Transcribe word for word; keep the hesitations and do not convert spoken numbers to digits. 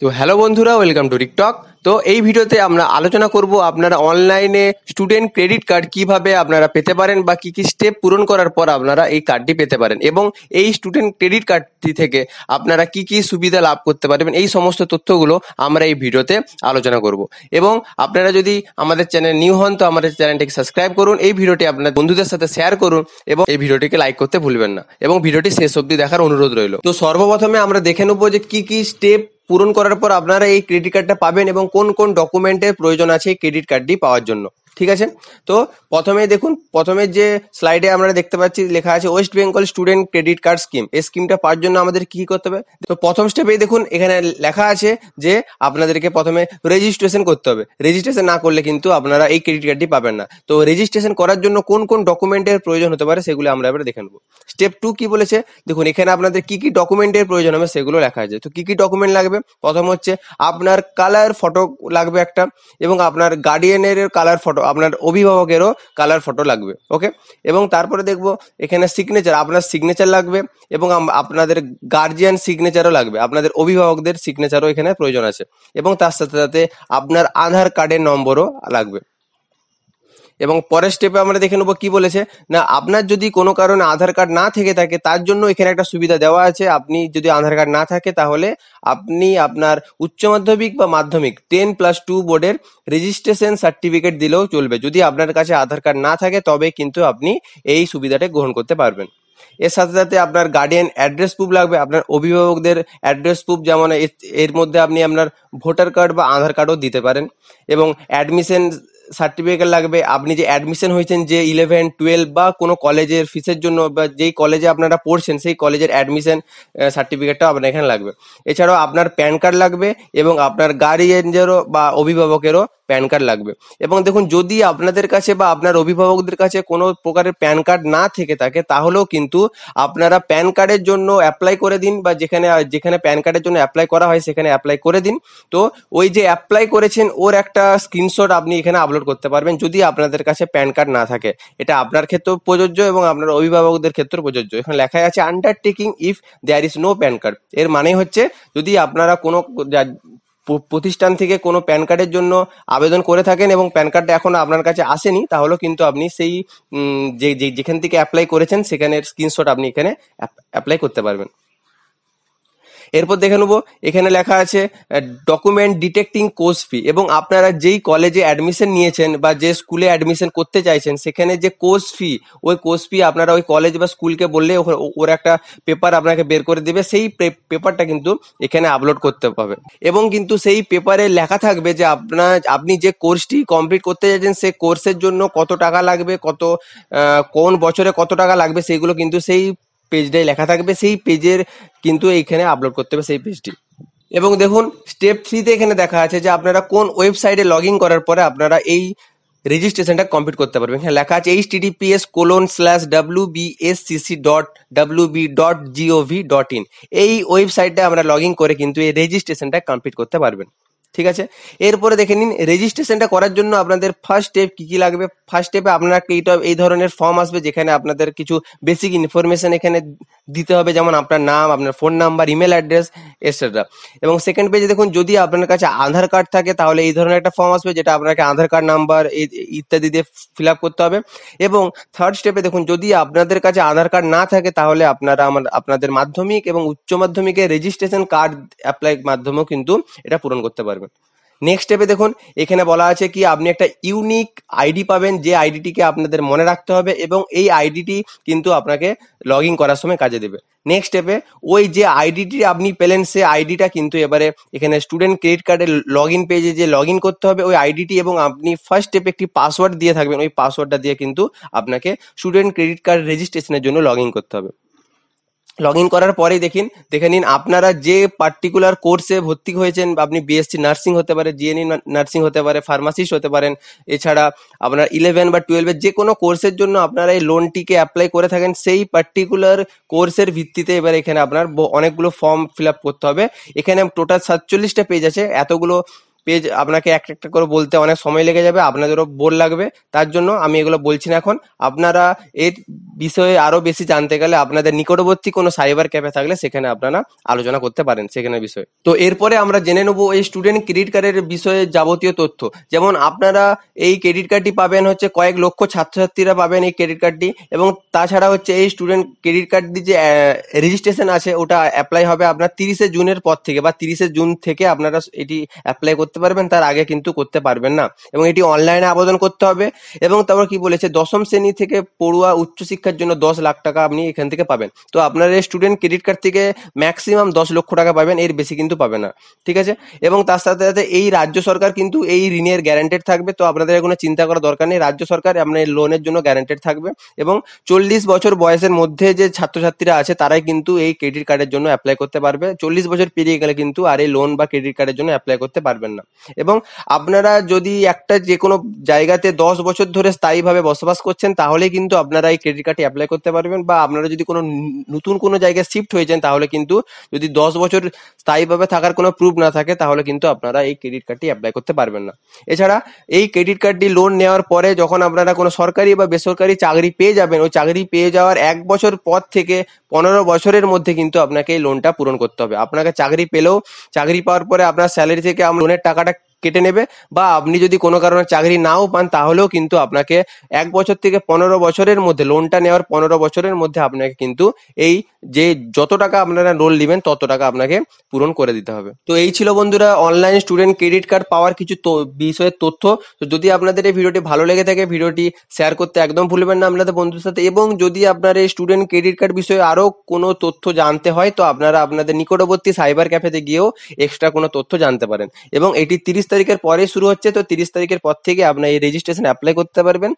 तो हेलो बंधुरा welcome to रिकटक। तो এই ভিডিওতে আমরা আলোচনা করব আপনারা অনলাইনে স্টুডেন্ট ক্রেডিট কার্ড কিভাবে আপনারা পেতে পারেন বা কি কি স্টেপ পূরণ করার পর আপনারা এই কার্ডটি পেতে পারেন এবং এই স্টুডেন্ট ক্রেডিট কার্ডটি থেকে আপনারা কি কি সুবিধা লাভ করতে পারবেন এই সমস্ত তথ্যগুলো আমরা এই ভিডিওতে আলোচনা করব। এবং আপনারা যদি আমাদের চ্যানেল নিউ হন তো আমাদের চ্যানেলটিকে সাবস্ক্রাইব করুন, এই ভিডিওটি আপনার বন্ধুদের সাথে শেয়ার করুন এবং এই ভিডিওটিকে লাইক করতে ভুলবেন না এবং ভিডিওটি শেষ অবধি দেখার অনুরোধ রইল। তো সর্বপ্রথমে আমরা দেখে নেব যে কি কি স্টেপ পূরণ করার পর আপনারা এই ক্রেডিট কার্ডটা পাবেন এবং কোন কোন ডকুমেন্টের প্রয়োজন আছে এই ক্রেডিট কার্ডটি পাওয়ার জন্য, ঠিক আছে। তো প্রথমে দেখুন, প্রথমের যে স্লাইডে আমরা দেখতে পাচ্ছি লেখা আছে West Bengal student credit card scheme. এই স্কিমটা পাওয়ার জন্য আমাদের কি করতে হবে? তো প্রথম স্টেপে দেখুন এখানে লেখা আছে যে আপনাদেরকে প্রথমে রেজিস্ট্রেশন করতে হবে। রেজিস্ট্রেশন না করলে কিন্তু আপনারা এই ক্রেডিট কার্ডটি পাবেন না। তো রেজিস্ট্রেশন করার জন্য কোন কোন ডকুমেন্টের প্রয়োজন হতে পারে সেগুলো আমরা এবার দেখে নেব। স্টেপ টু কি বলেছে দেখুন, এখানে আপনাদের কি কি ডকুমেন্টের প্রয়োজন হবে সেগুলো লেখা আছে। তো কি কি ডকুমেন্ট লাগবে? প্রথম হচ্ছে আপনার কালার ফটো লাগবে একটা এবং আপনার গার্ডিয়ানের কালার ফটো, আপনার অভিভাবকেরও কালার ফটো লাগবে, ওকে। এবং তারপরে দেখবো এখানে সিগনেচার, আপনার সিগনেচার লাগবে এবং আপনাদের গার্জিয়ান সিগনেচারও লাগবে, আপনাদের অভিভাবকদের সিগনেচারও এখানে প্রয়োজন আছে এবং তার সাথে সাথে আপনার আধার কার্ডের নম্বরও লাগবে। এবং পরের স্টেপে আমরা দেখে নেবো কি বলেছে না, আপনার যদি কোনো কারণে আধার কার্ড না থেকে থাকে তার জন্য এখানে একটা সুবিধা দেওয়া আছে। আপনি যদি আধার কার্ড না থাকে তাহলে আপনি আপনার উচ্চ মাধ্যমিক বা মাধ্যমিক টেন প্লাস টু বোর্ডের রেজিস্ট্রেশন সার্টিফিকেট দিলেও চলবে। যদি আপনার কাছে আধার কার্ড না থাকে তবে কিন্তু আপনি এই সুবিধাটা গ্রহণ করতে পারবেন। এর সাথে সাথে আপনার গার্ডিয়ান অ্যাড্রেস প্রুফ লাগবে, আপনার অভিভাবকদের অ্যাড্রেস প্রুফ, যেমন এর মধ্যে আপনি আপনার ভোটার কার্ড বা আধার কার্ডও দিতে পারেন। এবং অ্যাডমিশন সার্টিফিকেট লাগবে, আপনি যে অ্যাডমিশন হয়েছেন যে ইলেভেন টুয়েলভ বা কোনো কলেজের ফিসের জন্য বা যেই কলেজে আপনারা পড়ছেন সেই কলেজের অ্যাডমিশন সার্টিফিকেটটাও আপনার এখানে লাগবে। এছাড়াও আপনার প্যান কার্ড লাগবে এবং আপনার গার্ডিয়ানদেরও বা অভিভাবকেরও প্যান কার্ড লাগবে। এবং দেখুন যদি আপনাদের কাছে বা আপনার অভিভাবকদের কাছে কোনো প্রকারের প্যান কার্ড না থেকে থাকে তাহলেও কিন্তু আপনারা প্যান কার্ডের জন্য অ্যাপ্লাই করে দিন বা যেখানে যেখানে প্যান কার্ডের জন্য অ্যাপ্লাই করা হয় সেখানে অ্যাপ্লাই করে দিন। তো ওই যে অ্যাপ্লাই করেছেন ওর একটা স্ক্রিনশট আপনি এখানে আপলোড করতে পারবেন যদি আপনাদের কাছে প্যান কার্ড না থাকে। এটা আপনার ক্ষেত্রেও প্রযোজ্য এবং আপনার অভিভাবকদের ক্ষেত্রেও প্রযোজ্য। এখানে লেখা আছে undertaking if there is no PAN card. এর মানে হচ্ছে যদি আপনারা কোনো প্রতিষ্ঠান থেকে কোনো প্যান কার্ডের জন্য আবেদন করে থাকেন এবং প্যান কার্ডটা এখনো আপনার কাছে আসেনি তাহলেও কিন্তু আপনি সেই যে যেখান থেকে অ্যাপ্লাই করেছেন সেখানের স্ক্রিনশট আপনি এখানে অ্যাপ্লাই করতে পারবেন। এরপর দেখে নেবো এখানে লেখা আছে ডকুমেন্ট ডিটেক্টিং কোর্স ফি এবং আপনারা যেই কলেজে অ্যাডমিশন নিয়েছেন বা যে স্কুলে অ্যাডমিশন করতে চাইছেন সেখানে যে কোর্স ফি, ওই কোর্স ফি আপনারা ওই কলেজ বা স্কুলকে বললে ওর একটা পেপার আপনাকে বের করে দেবে, সেই পেপারটা কিন্তু এখানে আপলোড করতে পারবে এবং কিন্তু সেই পেপারে লেখা থাকবে যে আপনার আপনি যে কোর্সটি কমপ্লিট করতে চাইছেন সেই কোর্সের জন্য কত টাকা লাগবে, কত কোন বছরে কত টাকা লাগবে সেগুলো কিন্তু সেই পেজটাই লেখা থাকবে। সেই পেজের কিন্তু এইখানে আপলোড করতে হবে সেই পেজটি। এবং দেখুন স্টেপ থ্রিতে এখানে দেখা আছে যে আপনারা কোন ওয়েবসাইটে লগ ইন করার পরে আপনারা এই রেজিস্ট্রেশনটা কমপ্লিট করতে পারবেন। এখানে লেখা আছে HTTPS colon slash W BSCC dot W B dot GOV dot in. এই ওয়েবসাইটটা আমরা লগ ইন করে কিন্তু এই রেজিস্ট্রেশনটা কমপ্লিট করতে পারবেন, ঠিক আছে। এরপরে দেখে নিন রেজিস্ট্রেশনটা করার জন্য আপনাদের ফার্স্ট স্টেপ কি কি লাগবে। ফার্স্ট স্টেপে আপনার এইটা এই ধরনের ফর্ম আসবে যেখানে আপনাদের কিছু বেসিক ইনফরমেশন এখানে দিতে হবে, যেমন আপনার নাম, আপনার phone number, email address etcetera. এবং সেকেন্ড পেজে দেখুন যদি আপনার কাছে আধার কার্ড থাকে তাহলে এই ধরনের একটা ফর্ম আসবে যেটা আপনাকে আধার কার্ড নাম্বার ইত্যাদি দিয়ে ফিল আপ করতে হবে। এবং থার্ড স্টেপে দেখুন যদি আপনাদের কাছে আধার কার্ড না থাকে তাহলে আপনারা আমার আপনাদের মাধ্যমিক এবং উচ্চ মাধ্যমিকের রেজিস্ট্রেশন কার্ড অ্যাপ্লাই মাধ্যমেও কিন্তু এটা পূরণ করতে পারবেন। নেক্সট স্টেপে দেখুন এখানে বলা আছে কি আপনি একটা ইউনিক আইডি পাবেন, যে আইডিটিকে আপনাদের মনে রাখতে হবে এবং এই আইডিটি কিন্তু আপনাকে লগ ইন করার সময় কাজে দেবে। নেক্সট স্টেপে ওই যে আইডিটি আপনি পেলেন সে আইডিটা কিন্তু এবারে এখানে স্টুডেন্ট ক্রেডিট কার্ডের লগ ইন পেজে যে লগ ইন করতে হবে ওই আইডিটি, এবং আপনি ফার্স্ট স্টেপে একটি পাসওয়ার্ড দিয়ে থাকবেন, ওই পাসওয়ার্ডটা দিয়ে কিন্তু আপনাকে স্টুডেন্ট ক্রেডিট কার্ড রেজিস্ট্রেশনের জন্য লগ ইন করতে হবে। লগ ইন করার পরেই দেখিন দেখে নিন আপনারা যে পার্টিকুলার কোর্সে ভর্তি হয়েছেন, আপনি বিএসসি নার্সিং হতে পারে, জিএনই নার্সিং হতে পারে, ফার্মাসিস্ট হতে পারেন, এছাড়া আপনার ইলেভেন বা টুয়েলভের যে কোনো কোর্সের জন্য আপনারা এই লোনটিকে অ্যাপ্লাই করে থাকেন সেই পার্টিকুলার কোর্সের ভিত্তিতে এবার এখানে আপনার অনেকগুলো ফর্ম ফিল আপ করতে হবে। এখানে টোটাল সাতচল্লিশটা পেজ আছে, এতগুলো পেজ আপনাকে একটা একটা করে বলতে অনেক সময় লেগে যাবে, আপনাদেরও বোর লাগবে, তার জন্য আমি এগুলো বলছি না এখন। আপনারা এর বিষয়ে আরো বেশি জানতে গেলে আপনাদের নিকটবর্তী কোনো সাইবার ক্যাফে থাকলে সেখানে আপনারা আলোচনা করতে পারেন সেখানে বিষয়ে। তো এরপরে আমরা জেনে নেব এই স্টুডেন্ট ক্রেডিট কার্ডের বিষয়ে যাবতীয় তথ্য। যেমন আপনারা এই ক্রেডিট কার্ডটি পাবেন হচ্ছে কয়েক লক্ষ ছাত্রছাত্রীরা পাবেন এই ক্রেডিট কার্ডটি, এবং তাছাড়া হচ্ছে এই স্টুডেন্ট ক্রেডিট কার্ডটি যে রেজিস্ট্রেশন আছে ওটা অ্যাপ্লাই হবে আপনার তিরিশে জুনের পর থেকে বা তিরিশে জুন থেকে আপনারা এটি অ্যাপ্লাই করতে পারবেন, তার আগে কিন্তু করতে পারবেন না, এবং এটি অনলাইনে আবেদন করতে হবে। এবং তারপর কি বলেছে দশম শ্রেণী থেকে পড়ুয়া উচ্চশিক্ষার জন্য দশ লাখ টাকা আপনি এখান থেকে পাবেন। তো আপনারা স্টুডেন্ট ক্রেডিট কার্ড থেকে ম্যাক্সিমাম দশ লক্ষ টাকা পাবেন, এর বেশি কিন্তু পাবে না, ঠিক আছে। এবং তার সাথে সাথে এই রাজ্য সরকার কিন্তু এই ঋণের গ্যারান্টেড থাকবে, তো আপনাদের কোনো চিন্তা করার দরকার নেই, রাজ্য সরকার আপনার লোনের জন্য গ্যারান্টেড থাকবে। এবং চল্লিশ বছর বয়সের মধ্যে যে ছাত্রছাত্রীরা আছে তারাই কিন্তু এই ক্রেডিট কার্ডের জন্য অ্যাপ্লাই করতে পারবে, চল্লিশ বছর পেরিয়ে গেলে কিন্তু আর এই লোন বা ক্রেডিট কার্ডের জন্য অ্যাপ্লাই করতে পারবেন না। এবং আপনারা যদি একটা যে কোনো জায়গাতে দশ বছর ধরে স্থায়ীভাবে বসবাস করছেন তাহলে কিন্তু আপনারা এই ক্রেডিট কার্ডটি অ্যাপ্লাই করতে পারবেন, বা আপনারা যদি কোনো নতুন কোনো জায়গায় শিফট হয়েছেন তাহলে কিন্তু যদি দশ বছর স্থায়ীভাবে থাকার কোনো প্রুফ না থাকে তাহলে কিন্তু আপনারা এই ক্রেডিট কার্ডটি অ্যাপ্লাই করতে পারবেন না। এছাড়া এই ক্রেডিট কার্ডটি লোন নেওয়ার পরে যখন আপনারা কোনো সরকারি বা বেসরকারি চাকরি পেয়ে যাবেন, ওই চাকরি পেয়ে যাওয়ার এক বছর পর থেকে পনেরো বছরের মধ্যে কিন্তু আপনাকে এই লোনটা পূরণ করতে হবে। আপনাকে চাকরি পেলেও চাকরি পাওয়ার পরে আপনার স্যালারি থেকে আপনার লোনের টাকাটা কেটে নেবে, বা আপনি যদি কোনো কারণে চাকরি নাও পান তাহলেও কিন্তু আপনাকে এক বছর থেকে পনেরো বছরের মধ্যে লোনটা নেওয়ার পনেরো বছরের মধ্যে আপনাকে কিন্তু এই যে যত টাকা আপনারা লোন নেবেন তত টাকা আপনাকে পূরণ করে দিতে হবে। তো এই ছিল বন্ধুরা অনলাইন স্টুডেন্ট ক্রেডিট কার্ড পাওয়ার কিছু বিষয়ের তথ্য। তো যদি আপনাদের এই ভিডিওটি ভালো লেগে থাকে ভিডিওটি শেয়ার করতে একদম ভুলবেন না আপনাদের বন্ধুদের সাথে, এবং যদি আপনার এই স্টুডেন্ট ক্রেডিট কার্ড বিষয়ে আরও কোনো তথ্য জানতে হয় তো আপনারা আপনাদের নিকটবর্তী সাইবার ক্যাফেতে গিয়েও এক্সট্রা কোনো তথ্য জানতে পারেন। এবং এটি তিরিশ তারিখের পরে শুরু হচ্ছে, তো তিরিশ তারিখের পর থেকে আপনার এই রেজিস্ট্রেশন অ্যাপ্লাই করতে পারবেন।